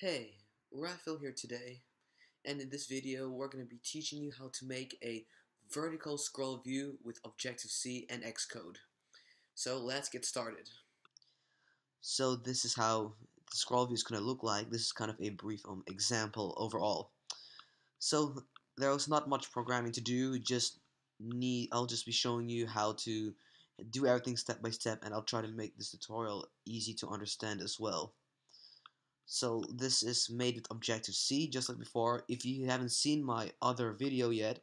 Hey, Raphael here today, and in this video we're going to be teaching you how to make a vertical scroll view with Objective-C and Xcode. So let's get started. So this is how the scroll view is going to look like. This is kind of a brief example overall. So there was not much programming to do. I'll just be showing you how to do everything step by step, and I'll try to make this tutorial easy to understand as well. So this is made with Objective-C, just like before. If you haven't seen my other video yet,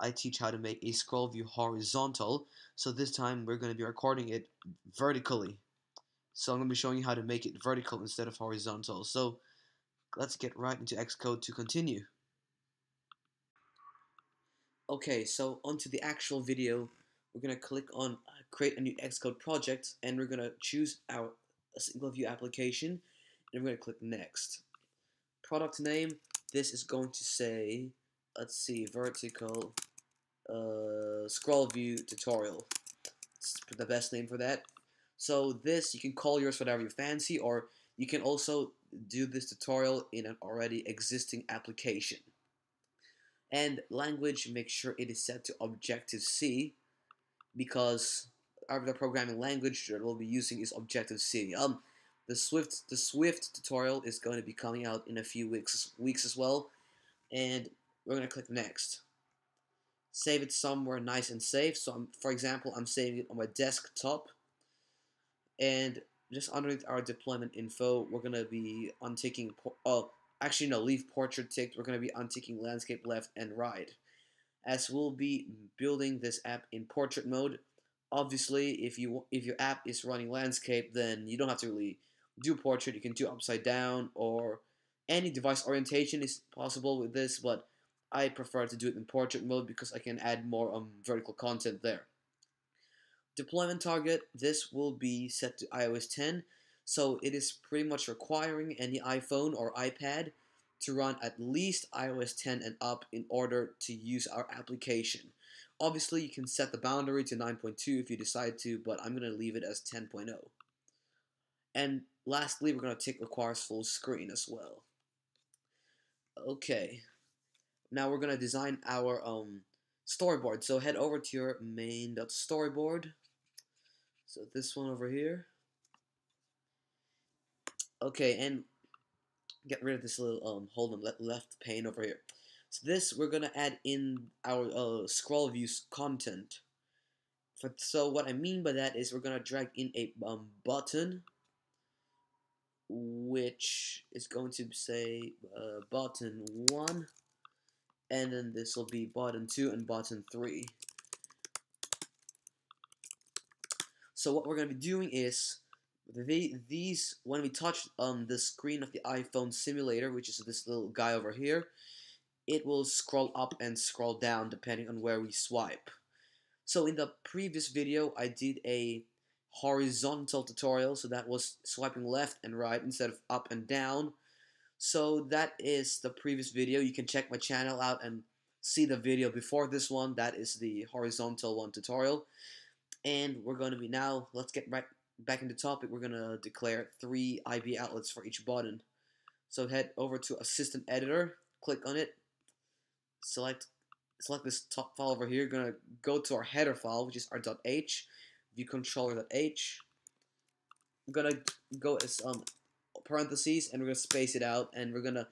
I teach how to make a scroll view horizontal. So this time we're going to be recording it vertically. So I'm going to be showing you how to make it vertical instead of horizontal. So let's get right into Xcode to continue. Okay, so onto the actual video. We're going to click on create a new Xcode project, and we're going to choose our single view application. And we're going to click next. Product name, this is going to say, let's see, vertical scroll view tutorial. It's the best name for that. So this, you can call yours whatever you fancy, or you can also do this tutorial in an already existing application. And language, make sure it is set to Objective-C, because our programming language that we'll be using is Objective-C. The Swift tutorial is going to be coming out in a few weeks as well, and we're going to click next. Save it somewhere nice and safe. So, for example, I'm saving it on my desktop, and just underneath our deployment info, we're going to be unticking. Oh, actually, no, leave portrait ticked. We're going to be unticking landscape left and right, as we'll be building this app in portrait mode. Obviously, if your app is running landscape, then you don't have to really do portrait. You can do upside down, or any device orientation is possible with this, but I prefer to do it in portrait mode because I can add more vertical content there. Deployment target, this will be set to iOS 10, so it is pretty much requiring any iPhone or iPad to run at least iOS 10 and up in order to use our application. Obviously, you can set the boundary to 9.2 if you decide to, but I'm going to leave it as 10.0. And lastly, we're going to tick requires full screen as well. Okay, now we're going to design our storyboard. So head over to your main.storyboard. So this one over here. Okay, and get rid of this little left pane over here. So this, we're going to add in our scroll views content. So what I mean by that is we're going to drag in a button, which is going to say button 1, and then this will be button 2 and button 3. So what we're going to be doing is when we touch the screen of the iPhone simulator, which is this little guy over here, it will scroll up and scroll down depending on where we swipe. So in the previous video, I did a horizontal tutorial, so that was swiping left and right instead of up and down. So that is the previous video. You can check my channel out and see the video before this one. That is the horizontal one tutorial. And we're going to be now, let's get right back into topic. We're going to declare 3 IB outlets for each button. So head over to Assistant Editor, click on it. Select this top file over here. Gonna go to our header file, which is our .h, viewController.h. We're gonna go as parentheses, and we're gonna space it out, and we're gonna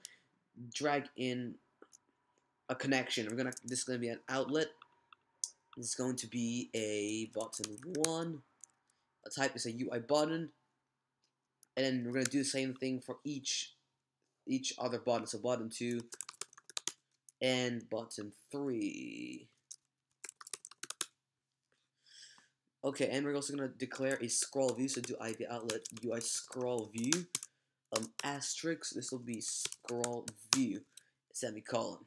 drag in a connection. This is gonna be an outlet. This is going to be a button 1. A type is a UI button, and then we're gonna do the same thing for each other button. So button 2. And button 3. Okay, and we're also going to declare a scroll view. So do IBOutlet UIScrollView asterisk. This will be scroll view semicolon.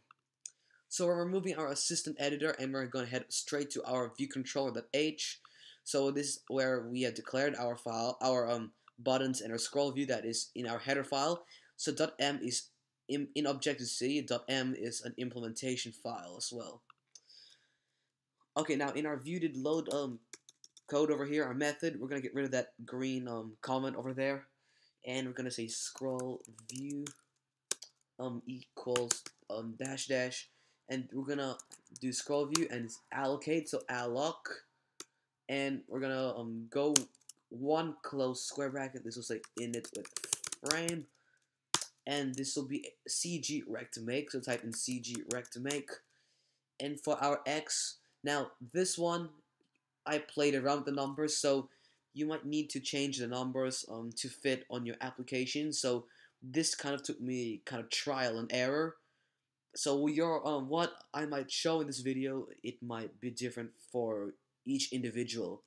So we're removing our assistant editor, and we're going to head straight to our viewController.h. So this is where we have declared our file, our buttons, and our scroll view that is in our header file. So .m is in Objective-C, .m is an implementation file as well. Okay, now in our view did load code over here, our method, we're going to get rid of that green comment over there, and we're going to say scroll view equals dash dash, and we're gonna do scroll view and it's allocate, so alloc, and we're gonna go one close square bracket. This will say init with frame, and this will be CGRect to make. So type in CGRect to make, and for our X, now this one I played around the numbers, so you might need to change the numbers to fit on your application. So this kind of took me kind of trial and error. So your what I might show in this video, it might be different for each individual.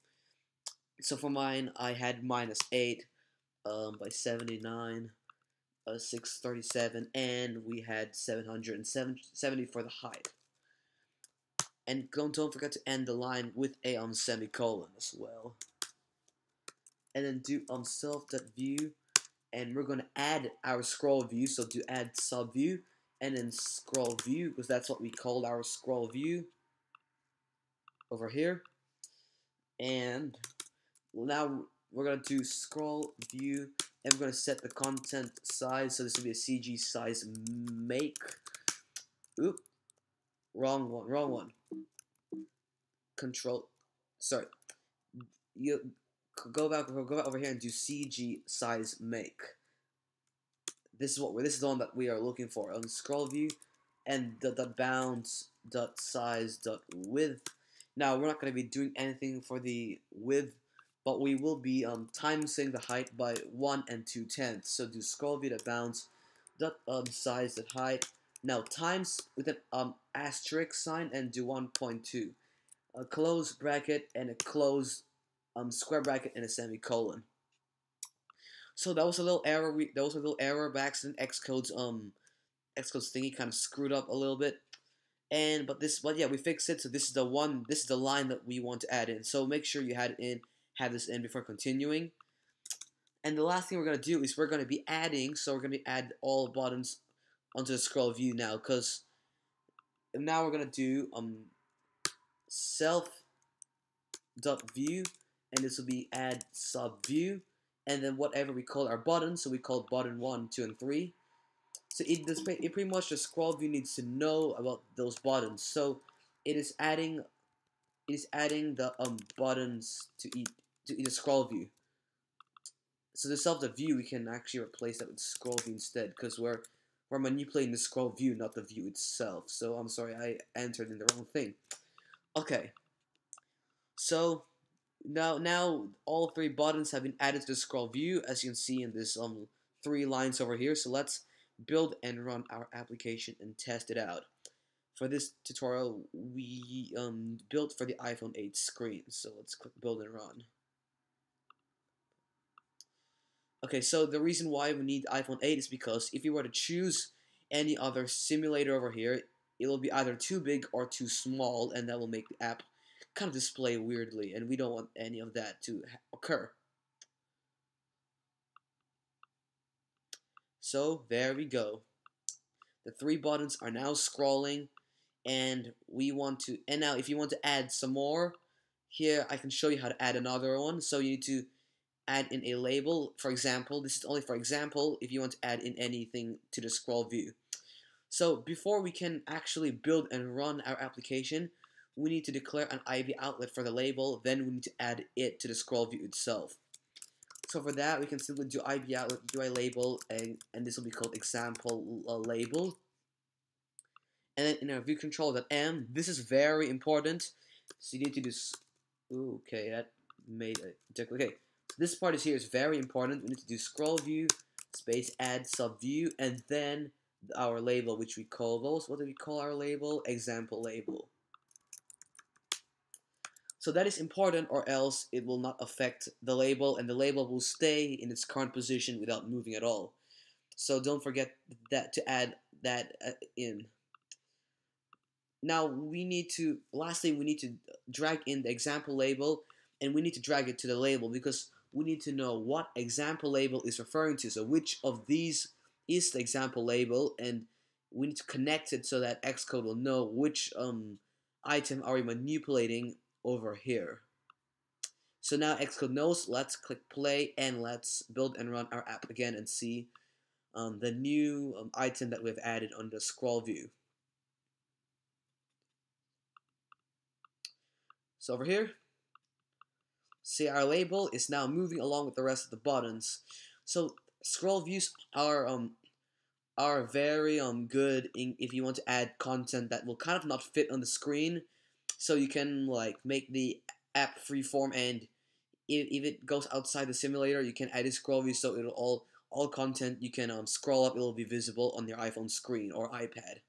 So for mine, I had -8 by 79, 637, and we had 770 for the height. And don't forget to end the line with a semicolon as well. And then do self.view, and we're gonna add our scroll view. So do add sub view, and then scroll view, because that's what we called our scroll view over here. And now we're gonna do scroll view, and we're gonna set the content size. So this will be a CGSize make. Oop, wrong one. Control, sorry. You go back over here and do CGSize make. This is what we're. This is the one that we are looking for on scroll view, and the bounds dot size dot width. Now we're not gonna be doing anything for the width, but we will be timesing the height by 1 2/10. So do scroll view dot bounds dot size dot height. Now times with an asterisk sign, and do 1.2, a close bracket and a close square bracket and a semicolon. So that was a little error. That was a little error by accident. Xcode's thingy kind of screwed up a little bit. But yeah, we fixed it. So this is the one. This is the line that we want to add in. So make sure you have this in before continuing. And the last thing we're gonna do is we're gonna be adding. So we're gonna add all buttons onto the scroll view now, because now we're gonna do self.view, and this will be add sub view, and then whatever we call our button. So we called button 1, 2, and 3. So it pretty much the scroll view needs to know about those buttons. So it is adding the buttons to the scroll view. So the self.view, we can actually replace that with scroll view instead, because we're manipulating the scroll view, not the view itself. So I'm sorry, I entered in the wrong thing. Okay. So now all 3 buttons have been added to the scroll view, as you can see in this 3 lines over here. So let's build and run our application and test it out. For this tutorial, we built for the iPhone 8 screen. So let's click build and run. Okay, so the reason why we need iPhone 8 is because if you were to choose any other simulator over here, it will be either too big or too small, and that will make the app kind of display weirdly, and we don't want any of that to occur. So there we go. The 3 buttons are now scrolling, and we want to. And now, if you want to add some more, here I can show you how to add another one. So you need to add in a label. For example, this is only for example. If you want to add in anything to the scroll view. So before we can actually build and run our application, we need to declare an IBOutlet for the label, then we need to add it to the scroll view itself. So for that, we can simply do IBOutlet UI label, and this will be called example label. And then in our view control.m, this is very important. So you need to do. Okay, that made a. Okay, so this part is here is very important. We need to do scroll view space add sub view, and then our label, which we call those. What do we call our label? Example label. So that is important, or else it will not affect the label, and the label will stay in its current position without moving at all. So don't forget that to add that in. Now we need to, lastly, we need to drag in the example label, and we need to drag it to the label, because we need to know what example label is referring to. So which of these is the example label, and we need to connect it so that Xcode will know which item are we manipulating over here. So now Xcode knows. Let's click play, and let's build and run our app again and see the new item that we've added under scroll view. So over here, see our label is now moving along with the rest of the buttons. So scroll views are very good if you want to add content that will kind of not fit on the screen, so you can like make the app freeform, and if it goes outside the simulator, you can add a scroll view so it'll all content you can scroll up, it will be visible on your iPhone screen or iPad.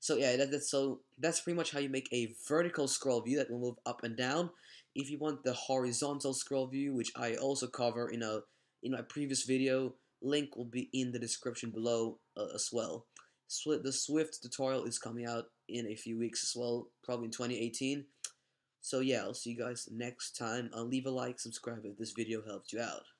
So yeah, that's pretty much how you make a vertical scroll view that will move up and down. If you want the horizontal scroll view, which I also cover in my previous video, link will be in the description below as well. The Swift tutorial is coming out in a few weeks as well, probably in 2018. So yeah, I'll see you guys next time. Leave a like, subscribe if this video helped you out.